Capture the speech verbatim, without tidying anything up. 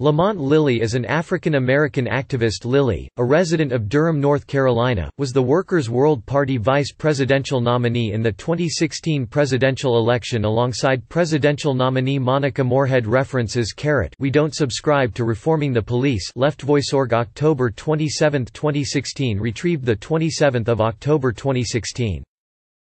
Lamont Lilly is an African-American activist. Lilly, a resident of Durham, North Carolina, was the Workers World Party vice presidential nominee in the twenty sixteen presidential election alongside presidential nominee Monica Moorehead. References: We Don't Subscribe to Reforming the Police, Left Voice Org, October twenty-seventh, twenty sixteen, retrieved the twenty-seventh of October twenty sixteen.